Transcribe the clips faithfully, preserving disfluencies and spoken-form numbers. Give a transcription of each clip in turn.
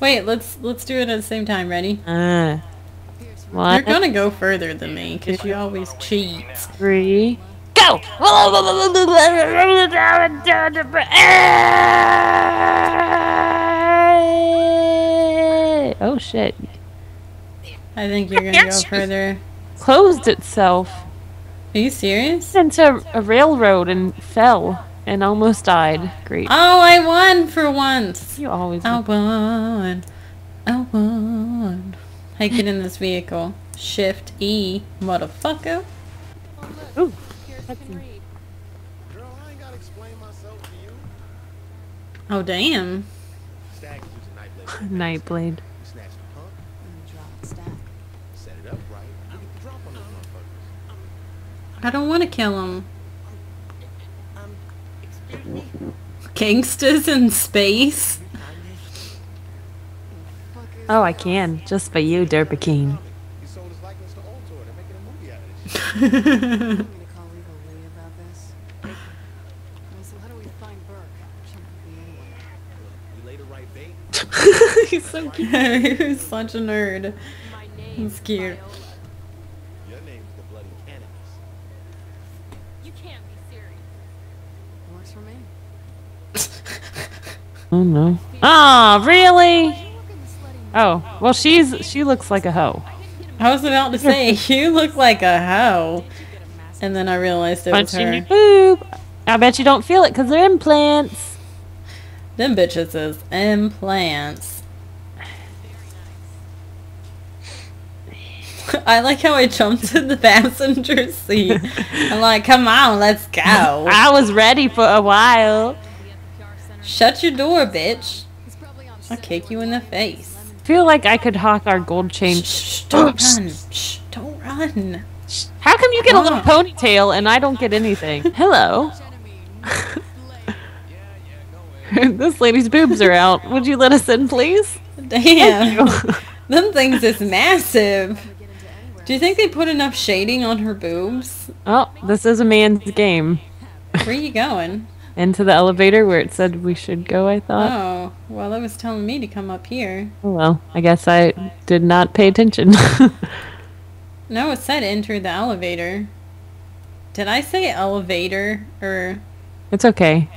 Wait, let's let's do it at the same time. Ready? Uh, what? You're gonna go further than me because you always cheat. Three, go! Oh shit! I think you're gonna go further. Closed itself. Are you serious? Into a railroad and fell. And almost died. Great. Oh, I won for once. You always win. I won. I won. Hey, get in this vehicle. Shift E, motherfucker. Ooh. Oh, damn. Nightblade. I don't want to kill him. Gangsters in space? Oh, I can. Just for you, Derpakine. He's so cute. He's such a nerd. He's cute. Oh no. Ah, really? Oh, well she's she looks like a hoe. I was about to say, you look like a hoe. And then I realized it was her. Boob. I bet you don't feel it because they're implants. Them bitches is implants. I like how I jumped in the passenger seat. I'm like, come on, let's go. I was ready for a while. Shut your door, bitch. I'll kick you in the face. I feel like I could hawk our gold chain. Shh, shh, don't oh, run. Shh, don't run. How come you get oh. a little ponytail and I don't get anything? Hello. This lady's boobs are out. Would you let us in, please? Damn. Them things is massive. Do you think they put enough shading on her boobs? Oh, this is a man's game. Where are you going? Into the elevator where it said we should go, I thought. Oh, well, it was telling me to come up here. Oh, well, I guess I did not pay attention. No, it said enter the elevator. Did I say elevator or? It's okay.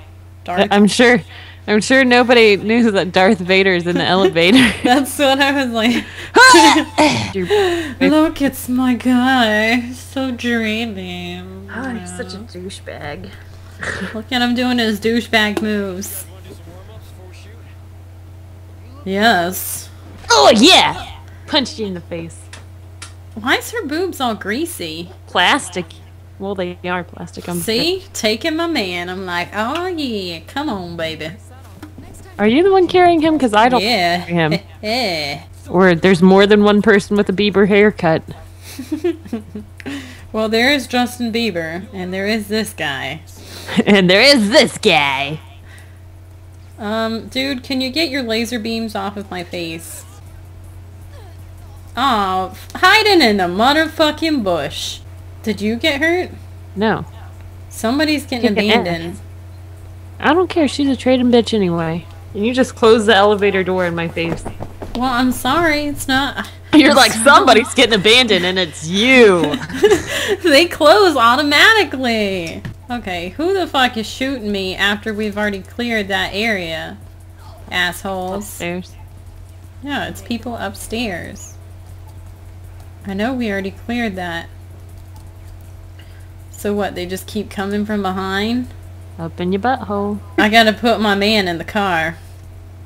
Darth? I'm sure. I'm sure nobody knew that Darth Vader's in the elevator. That's what I was like. Look, it's my guy. So dreaming. Oh, he's such a douchebag. Look at him doing his douchebag moves. Yes. Oh, yeah! Punched you in the face. Why is her boobs all greasy? Plastic. Well, they are plastic. I'm See? Sure. Taking my man. I'm like, oh, yeah. Come on, baby. Are you the one carrying him? Because I don't yeah. carry him. Yeah. Or there's more than one person with a Bieber haircut. Well, there is Justin Bieber. And there is this guy. And there is this guy. Um, dude, can you get your laser beams off of my face? Oh, hiding in the motherfucking bush. Did you get hurt? No. Somebody's getting abandoned. I don't care. She's a trading bitch anyway. And you just closed the elevator door in my face. Well, I'm sorry. It's not... You're like, somebody's getting abandoned and it's you. They close automatically. Okay, who the fuck is shooting me after we've already cleared that area? Assholes. Upstairs. Yeah, it's people upstairs. I know we already cleared that. So what, they just keep coming from behind? Up in your butthole. I gotta put my man in the car.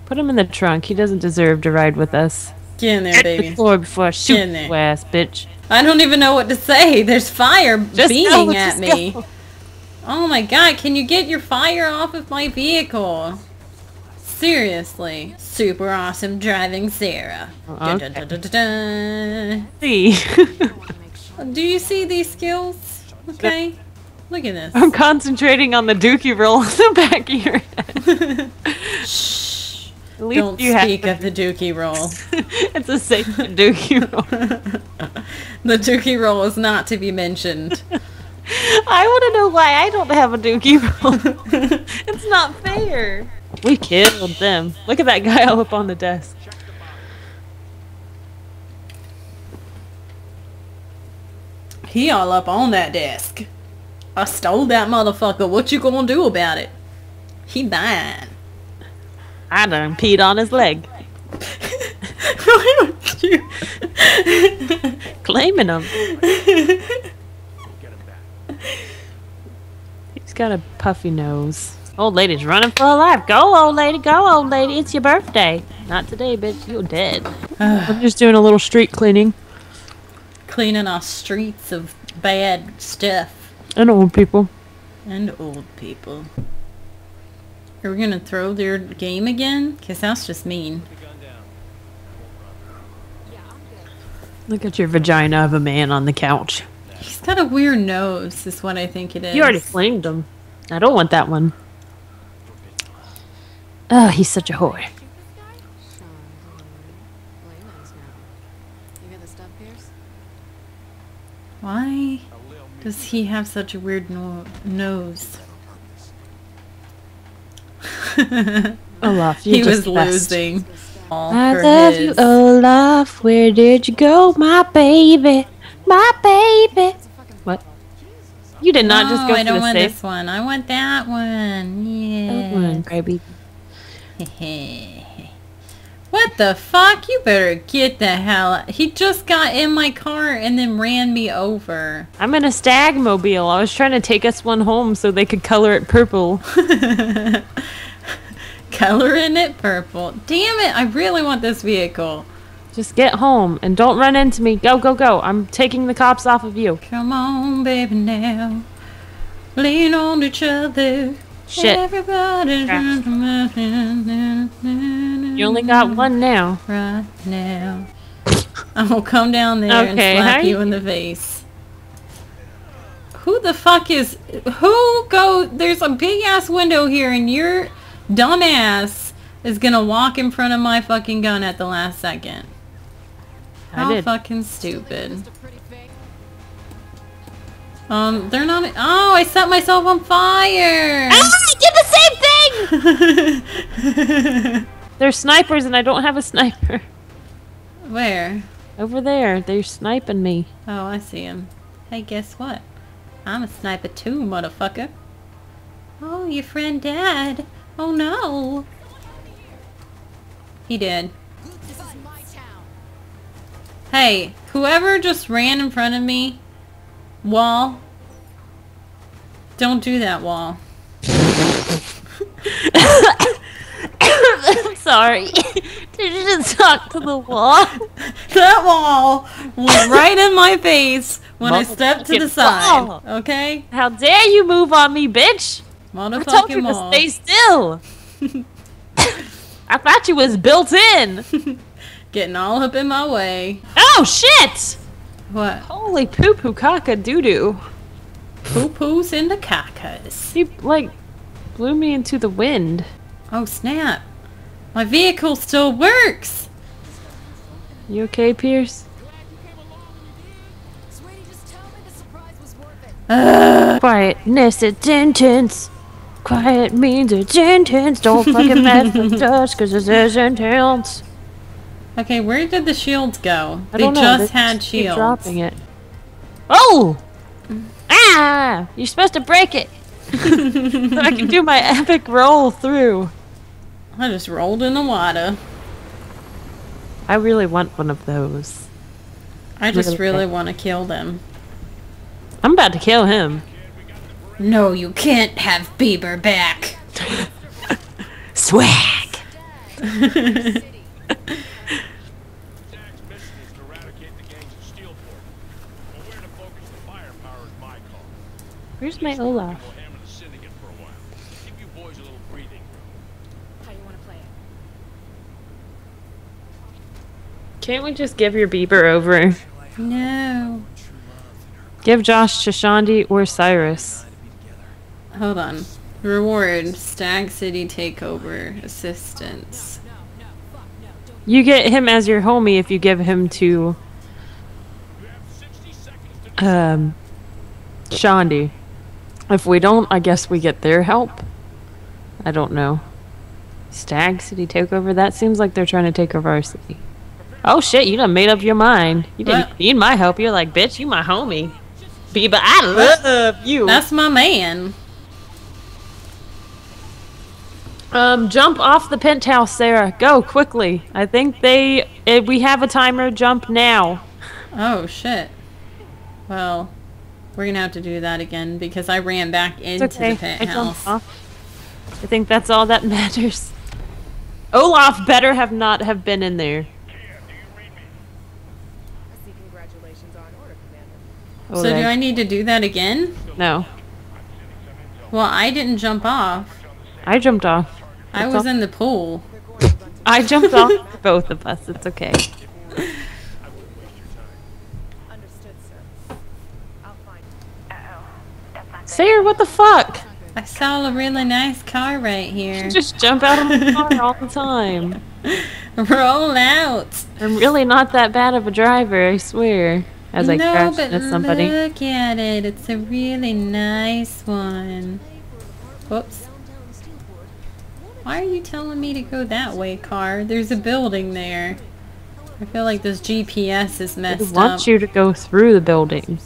Put him in the trunk. He doesn't deserve to ride with us. Get in there, baby. Get the floor before I shoot your ass, bitch. I don't even know what to say. There's fire beaming at me. Oh my god, can you get your fire off of my vehicle? Seriously. Super awesome driving Sarah. Uh, okay. da, da, da, da, da. See. Do you see these skills? Okay. Look at this. I'm concentrating on the dookie roll in the back of your head. Shh. At least Don't you speak have of the dookie roll. It's a safe dookie roll. The dookie roll is not to be mentioned. I want to know why I don't have a dookie roll. It's not fair. We killed them. Look at that guy all up on the desk. He all up on that desk. I stole that motherfucker. What you gonna do about it? He dying. I done peed on his leg. Why don't you? Claiming him. He's got a puffy nose. Old lady's running for her life. Go, old lady. Go, old lady. It's your birthday. Not today, bitch. You're dead. I'm just doing a little street cleaning. Cleaning our streets of bad stuff. And old people. And old people. Are we going to throw their game again? Because that's just mean. Look at your vagina of a man on the couch. He's got a weird nose, is what I think it is. You already flamed him. I don't want that one. Oh, he's such a whore. Why does he have such a weird no nose? Olaf, you he just was best. Losing. All I love his. You, Olaf. Where did you go, my baby? My baby. What? You did not no, just go. I don't the want safe. This one. I want that one. Yeah. That one, baby. What the fuck? You better get the hell out. He just got in my car and then ran me over. I'm in a stag mobile. I was trying to take us one home so they could color it purple. Coloring it purple. Damn it. I really want this vehicle. Just get home and don't run into me. Go, go, go. I'm taking the cops off of you. Come on, baby, now. Lean on each other. Shit. You only got one now. Right now. I'm gonna come down there okay, and slap you, you in the face. Who the fuck is... Who go... There's a big ass window here and your dumb ass is gonna walk in front of my fucking gun at the last second. How I did. Fucking stupid. Um, they're not- Oh, I set myself on fire! Ah, I did the same thing! They're snipers and I don't have a sniper. Where? Over there. They're sniping me. Oh, I see him. Hey, guess what? I'm a sniper too, motherfucker. Oh, your friend died. Oh, no. He did. This is my town. Hey, whoever just ran in front of me... Wall. Don't do that, Wall. I'm sorry. Did you just talk to the wall? That wall was right in my face when I stepped to the side. Wall. Okay? How dare you move on me, bitch! Motherfucking I told you wall. To stay still! I thought you was built in! Getting all up in my way. Oh, shit! What? Holy poo poo caca doo doo. Poo poo's in the cacas. He, like, blew me into the wind. Oh, snap. My vehicle still works! You okay, Pierce? Uh, Quietness is intense. Quiet means it's intense. Don't fucking mess with us, cause this is intense. Okay, where did the shields go? I they don't know. Just They're had shields. Dropping it. Oh! Ah! You're supposed to break it! So I can do my epic roll through. I just rolled in the water. I really want one of those. I just really, really want to kill them. I'm about to kill him. No, you can't have Bieber back. Swag! Where's my Olaf? Can't we just give your Bieber over? No. Give Josh to Shaundi or Cyrus. Hold on. Reward. Stag City takeover. Assistance. You get him as your homie if you give him to... Um... Shaundi. If we don't, I guess we get their help. I don't know. Stag City takeover? That seems like they're trying to take over our city. Oh shit, you done made up your mind. You didn't what? need my help. You're like, bitch, you my homie. Bieber, I love you. That's my man. Um, jump off the penthouse, Sarah. Go, quickly. I think they... Uh, we have a timer. Jump now. Oh, shit. Well, we're gonna have to do that again because I ran back into it's okay. the penthouse. I, I think that's all that matters. Olaf better have not have been in there. So do I need to do that again? No. Well, I didn't jump off. I jumped off. That's I was all. in the pool. I jumped off both of us. It's okay. Sarah, what the fuck? I saw a really nice car right here. You just jump out of the car all the time. Roll out. I'm really not that bad of a driver, I swear. As I no, crashed but into somebody. Look at it. It's a really nice one. Whoops. Why are you telling me to go that way, car? There's a building there. I feel like this G P S is messed up. They want you to go through the building.